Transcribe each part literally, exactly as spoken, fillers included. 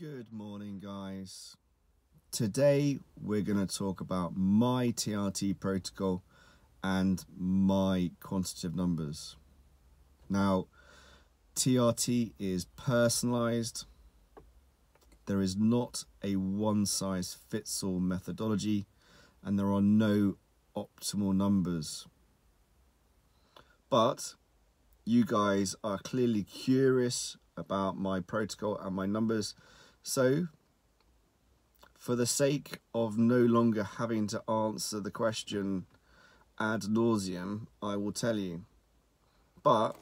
Good morning, guys. Today we're going to talk about my T R T protocol and my quantitative numbers. Now, T R T is personalized. There is not a one-size-fits-all methodology, and there are no optimal numbers. But you guys are clearly curious about my protocol and my numbers. So, for the sake of no longer having to answer the question ad nauseum, I will tell you. But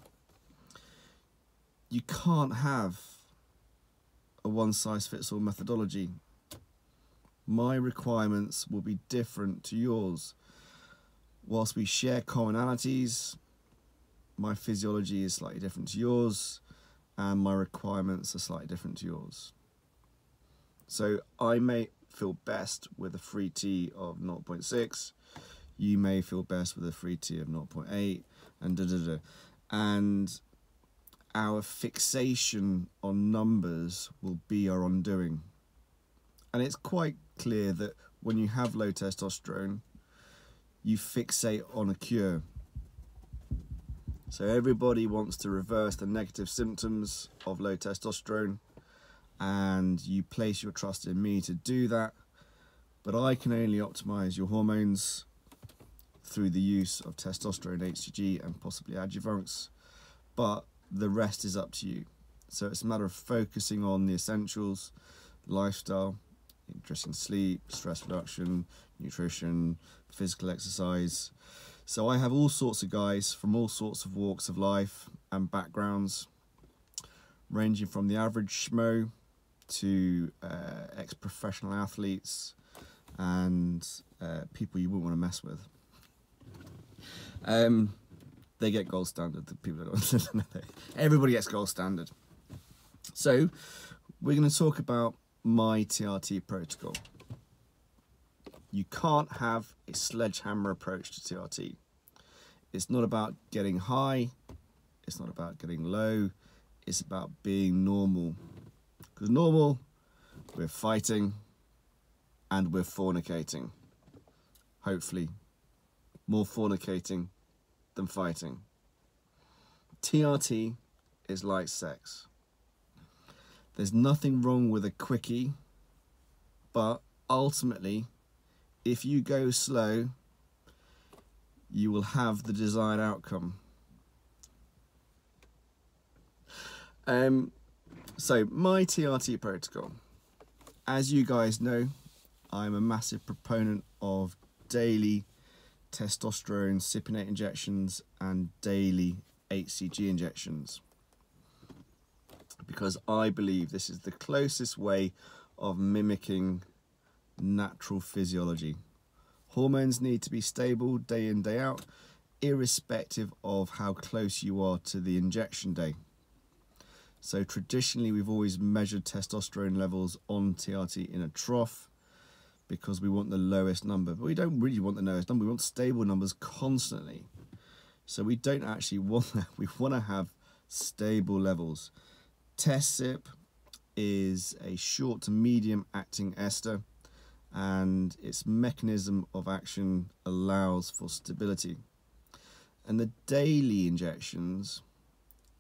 you can't have a one-size-fits-all methodology. My requirements will be different to yours. Whilst we share commonalities, my physiology is slightly different to yours, and my requirements are slightly different to yours. So I may feel best with a free T of zero point six, you may feel best with a free T of zero point eight, and da da da. And our fixation on numbers will be our undoing. And it's quite clear that when you have low testosterone, you fixate on a cure. So everybody wants to reverse the negative symptoms of low testosterone, and you place your trust in me to do that, but I can only optimize your hormones through the use of testosterone, H C G, and possibly adjuvants, but the rest is up to you. So it's a matter of focusing on the essentials: lifestyle, interesting sleep, stress reduction, nutrition, physical exercise. So I have all sorts of guys from all sorts of walks of life and backgrounds, ranging from the average schmo to uh, ex-professional athletes and uh, people you wouldn't want to mess with. Um, they get gold standard, the people that don't. Everybody gets gold standard. So we're going to talk about my T R T protocol. You can't have a sledgehammer approach to T R T. It's not about getting high, it's not about getting low, it's about being normal. Because normal, we're fighting and we're fornicating. Hopefully, more fornicating than fighting. T R T is like sex. There's nothing wrong with a quickie, but ultimately, if you go slow, you will have the desired outcome. Um, so my T R T protocol, as you guys know, I'm a massive proponent of daily testosterone cypionate injections and daily H C G injections, because I believe this is the closest way of mimicking natural physiology. Hormones need to be stable day in, day out, irrespective of how close you are to the injection day. So traditionally, we've always measured testosterone levels on T R T in a trough because we want the lowest number, but we don't really want the lowest number. We want stable numbers constantly. So we don't actually want that. We want to have stable levels. TESIP is a short to medium acting ester, and its mechanism of action allows for stability. And the daily injections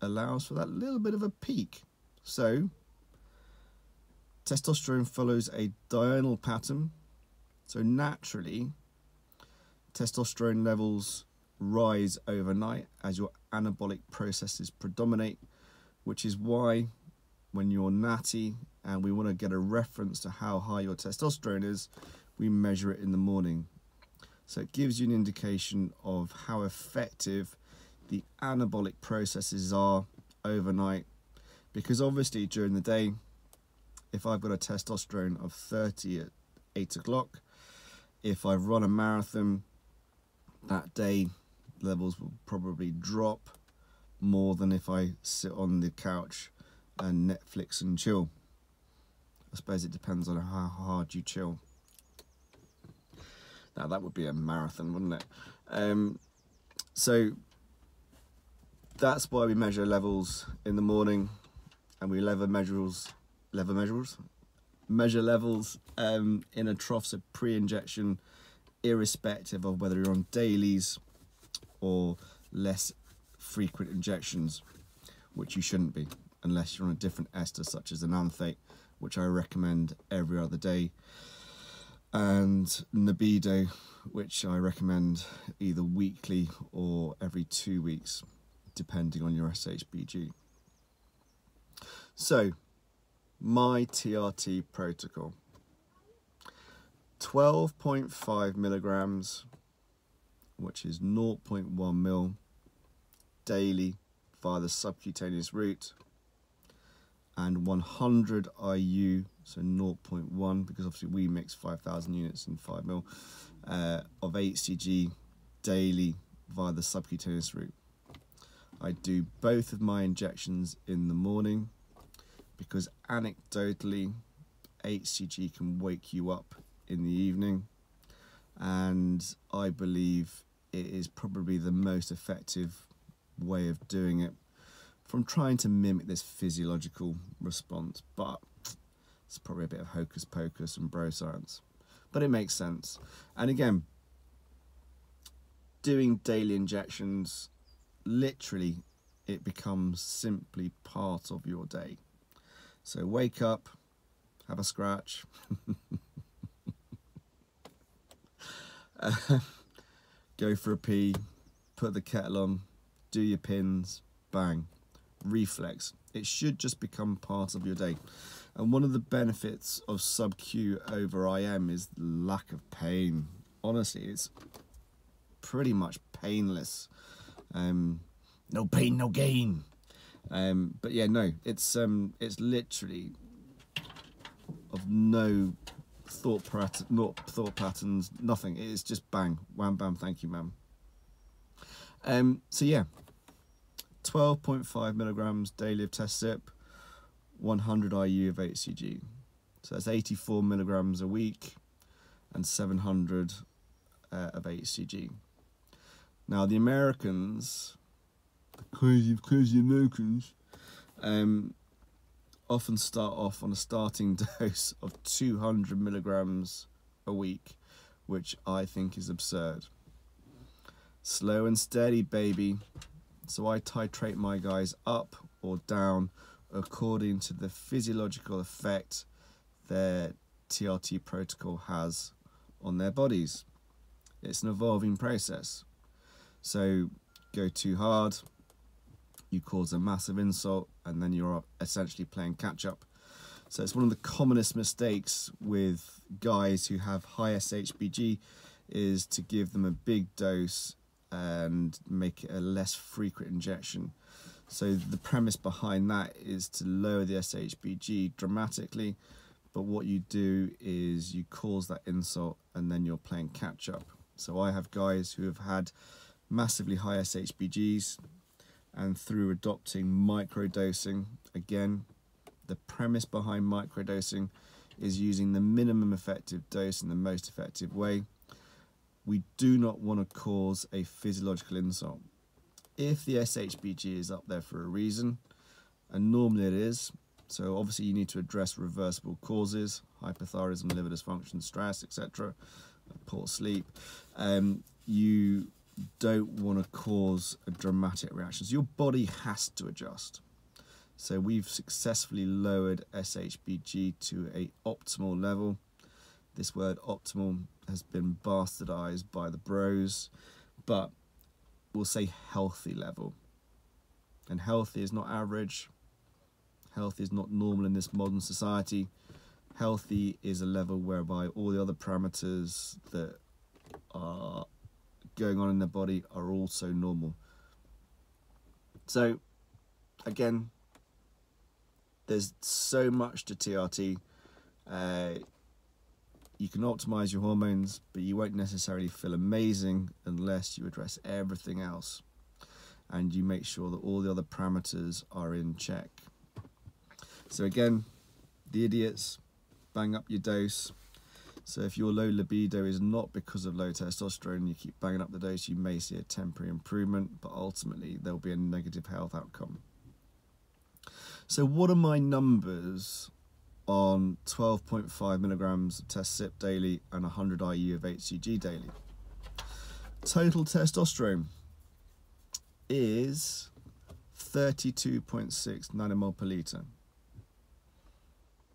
allows for that little bit of a peak. So testosterone follows a diurnal pattern. So naturally, testosterone levels rise overnight as your anabolic processes predominate, which is why when you're natty and we want to get a reference to how high your testosterone is, we measure it in the morning. So it gives you an indication of how effective the anabolic processes are overnight, because obviously during the day, if I've got a testosterone of thirty at eight o'clock, if I've run a marathon that day, levels will probably drop more than if I sit on the couch and Netflix and chill. I suppose it depends on how hard you chill. Now that would be a marathon, wouldn't it? Um, so that's why we measure levels in the morning, and we lever measures level measurables, measure levels um, in a trough, so pre-injection, irrespective of whether you're on dailies or less frequent injections, which you shouldn't be, unless you're on a different ester such as enanthate, which I recommend every other day, and Nebido, which I recommend either weekly or every two weeks, depending on your S H B G. So, my T R T protocol, twelve point five milligrams, which is zero point one mil daily via the subcutaneous route, and one hundred I U, so zero point one, because obviously we mix five thousand units in five mil uh, of H C G daily via the subcutaneous route. I do both of my injections in the morning because anecdotally H C G can wake you up in the evening, and I believe it is probably the most effective way of doing it from trying to mimic this physiological response. But it's probably a bit of hocus pocus and bro science, but it makes sense. And again, doing daily injections, literally it becomes simply part of your day. So wake up, have a scratch, uh, go for a pee, put the kettle on, do your pins, bang, reflex. It should just become part of your day. And one of the benefits of sub-Q over I M is the lack of pain. Honestly, it's pretty much painless. Um, no pain, no gain. Um, but yeah, no, it's um, it's literally of no thought pattern, not thought patterns, nothing. It is just bang, wham, bam, thank you, ma'am. Um, so yeah, twelve point five milligrams daily of TESIP, one hundred I U of H C G. So that's eighty-four milligrams a week, and seven hundred uh, of H C G. Now the Americans, crazy, crazy Americans, um, often start off on a starting dose of two hundred milligrams a week, which I think is absurd. Slow and steady, baby. So I titrate my guys up or down according to the physiological effect their T R T protocol has on their bodies. It's an evolving process. So go too hard, you cause a massive insult, and then you're essentially playing catch up. So it's one of the commonest mistakes with guys who have high S H B G is to give them a big dose and make it a less frequent injection. So the premise behind that is to lower the S H B G dramatically, but what you do is you cause that insult and then you're playing catch up. So I have guys who have had massively high S H B Gs, and through adopting microdosing, again, the premise behind microdosing is using the minimum effective dose in the most effective way. We do not want to cause a physiological insult. If the S H B G is up there for a reason, and normally it is, so obviously you need to address reversible causes, hypothyroidism, liver dysfunction, stress, et cetera, poor sleep, um, you don't want to cause a dramatic reaction. So your body has to adjust. So we've successfully lowered S H B G to an optimal level. This word optimal has been bastardized by the bros, but we'll say healthy level. And healthy is not average. Healthy is not normal in this modern society. Healthy is a level whereby all the other parameters that are going on in the body are also normal. So again, there's so much to T R T. Uh, you can optimize your hormones, but you won't necessarily feel amazing unless you address everything else and you make sure that all the other parameters are in check. So again, the idiots, bang up your dose. So if your low libido is not because of low testosterone, you keep banging up the dose, you may see a temporary improvement, but ultimately there'll be a negative health outcome. So what are my numbers on twelve point five milligrams of TESIP daily and one hundred I U of H C G daily. Total testosterone is thirty-two point six nanomole per litre.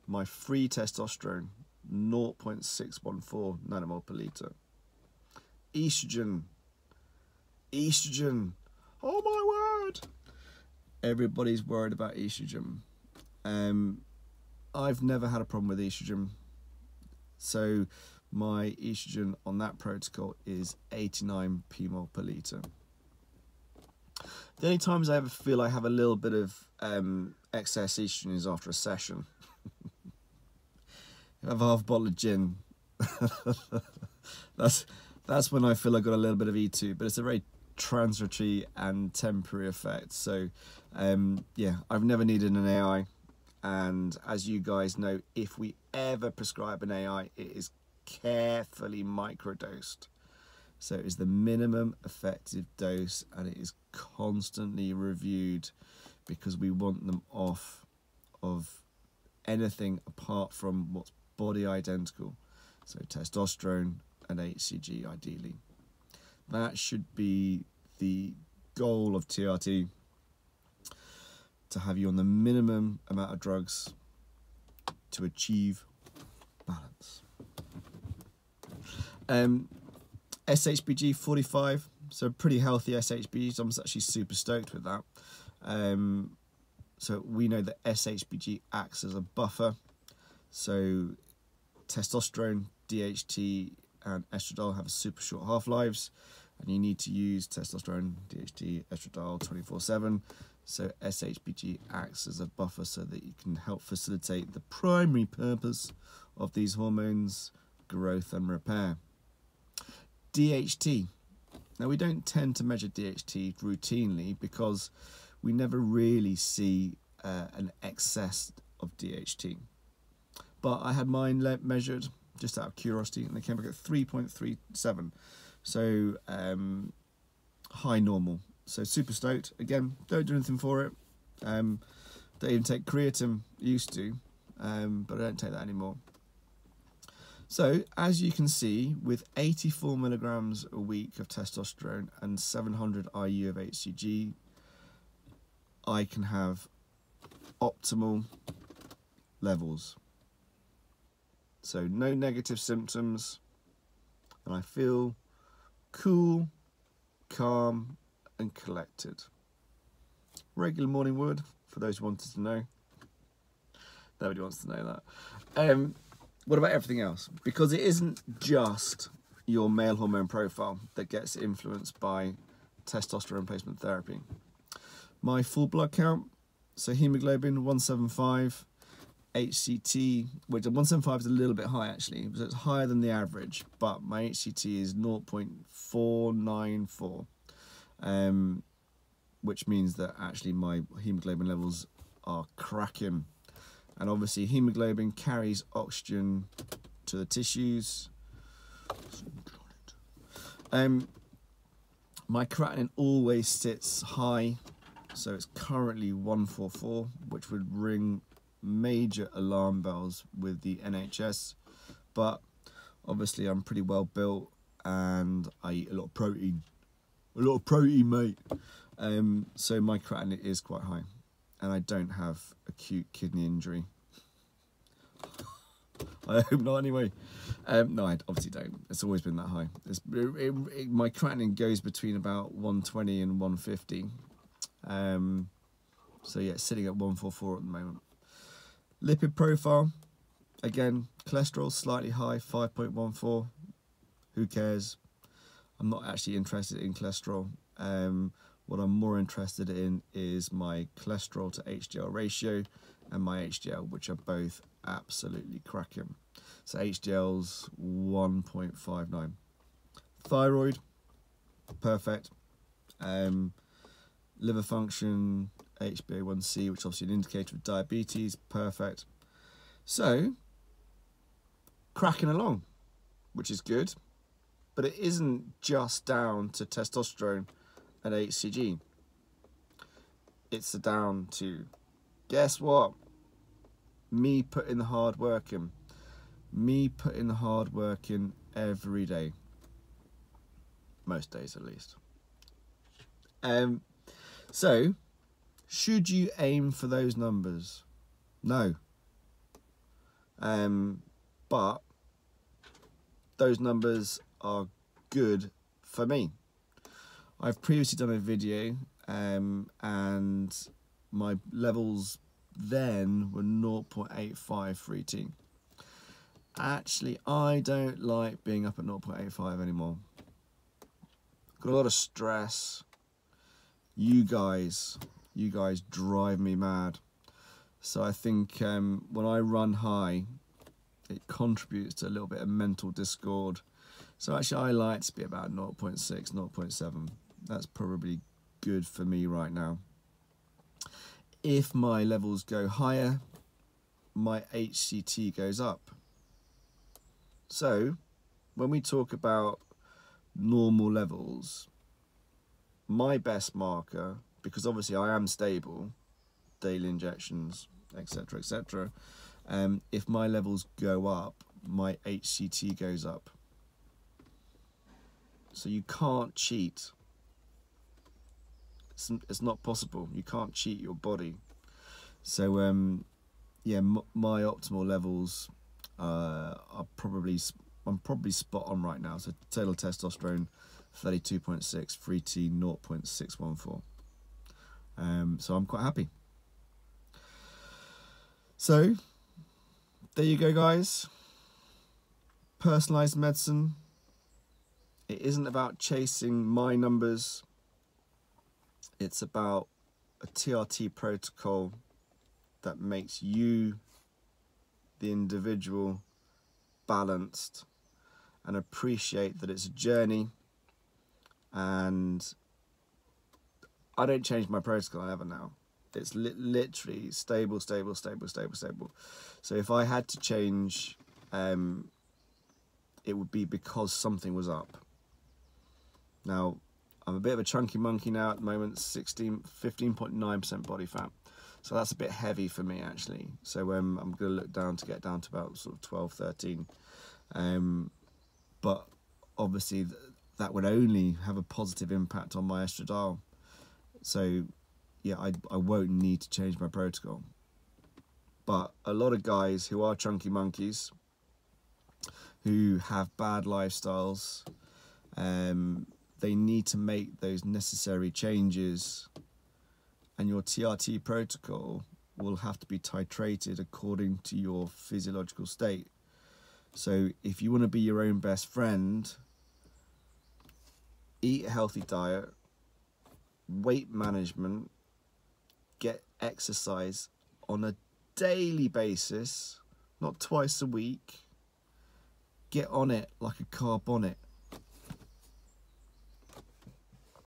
My free testosterone, zero point six one four nanomole per litre. Estrogen, estrogen, oh my word! Everybody's worried about estrogen. Um, I've never had a problem with estrogen. So my estrogen on that protocol is eighty-nine mmol per litre. The only times I ever feel I have a little bit of um, excess estrogen is after a session. I have a half bottle of gin. that's, that's when I feel I got a little bit of E two, but it's a very transitory and temporary effect. So um, yeah, I've never needed an A I. And as you guys know, if we ever prescribe an A I, it is carefully microdosed. So it is the minimum effective dose, and it is constantly reviewed because we want them off of anything apart from what's body identical. So testosterone and H C G ideally. That should be the goal of T R T, to have you on the minimum amount of drugs to achieve balance. Um, S H B G forty-five, so pretty healthy S H B Gs. I'm actually super stoked with that. Um, so we know that S H B G acts as a buffer. So testosterone, D H T and estradiol have a super short half-lives, and you need to use testosterone, D H T, estradiol twenty-four seven. So S H B G acts as a buffer so that you can help facilitate the primary purpose of these hormones, growth and repair. D H T. Now, we don't tend to measure D H T routinely because we never really see uh, an excess of D H T. But I had mine measured just out of curiosity, and they came back at three point three seven. So um, high normal. So super stoked. Again, don't do anything for it. Um, don't even take creatine. Used to, um, but I don't take that anymore. So as you can see, with eighty-four milligrams a week of testosterone and seven hundred I U of H C G, I can have optimal levels. So no negative symptoms, and I feel cool, calm and collected. Regular morning wood, for those who wanted to know. Nobody wants to know that. Um, What about everything else? Because it isn't just your male hormone profile that gets influenced by testosterone replacement therapy. My full blood count, so hemoglobin one seventy-five, H C T, which one seventy-five is a little bit high actually, so it's higher than the average, but my H C T is zero point four nine four, um, which means that actually my hemoglobin levels are cracking. And obviously hemoglobin carries oxygen to the tissues. Um, my creatinine always sits high. So it's currently one forty-four, which would ring major alarm bells with the N H S. But obviously I'm pretty well built and I eat a lot of protein. A lot of protein, mate. Um, so my creatinine is quite high. And I don't have acute kidney injury. I hope not anyway. Um, no, I obviously don't. It's always been that high. It's, it, it, my creatinine goes between about one twenty and one fifty. Um, so yeah, it's sitting at one forty-four at the moment. Lipid profile. Again, cholesterol slightly high, five point one four. Who cares? I'm not actually interested in cholesterol. Um, What I'm more interested in is my cholesterol to H D L ratio and my H D L, which are both absolutely cracking. So H D L's one point five nine. Thyroid, perfect. Um, liver function, H b A one c, which is obviously an indicator of diabetes, perfect. So, cracking along, which is good, but it isn't just down to testosterone and H C G. It's down to, guess what? me putting the hard work in, me putting the hard work in every day, most days at least. Um, so should you aim for those numbers? No. Um, but those numbers are good for me. I've previously done a video um, and my levels then were zero point eight five creatine. Actually, I don't like being up at zero point eight five anymore. Got a lot of stress. You guys, you guys drive me mad. So I think um, when I run high, it contributes to a little bit of mental discord. So actually I like to be about zero point six, zero point seven. That's probably good for me right now. If my levels go higher, my H C T goes up. So when we talk about normal levels, my best marker, because obviously I am stable, daily injections, etc, et cetera. Um, if my levels go up, my H C T goes up. So you can't cheat. It's, it's not possible. You can't cheat your body. So um, yeah, m my optimal levels uh, are probably I'm probably spot on right now. So total testosterone thirty-two point six, creatine zero point six one four. Um, so I'm quite happy. So there you go, guys. Personalized medicine. It isn't about chasing my numbers. It's about a T R T protocol that makes you, the individual, balanced, and appreciate that it's a journey. And I don't change my protocol, I never now. It's li literally stable, stable, stable, stable, stable. So if I had to change, um, it would be because something was up. Now, I'm a bit of a chunky monkey now at the moment, fifteen point nine percent body fat. So that's a bit heavy for me, actually. So um, I'm going to look down to get down to about sort of twelve, thirteen. Um, but obviously th that would only have a positive impact on my estradiol. So yeah, I, I won't need to change my protocol. But a lot of guys who are chunky monkeys, who have bad lifestyles, um, they need to make those necessary changes, and your T R T protocol will have to be titrated according to your physiological state. So if you want to be your own best friend, eat a healthy diet, weight management, get exercise on a daily basis, not twice a week. Get on it like a carb on it.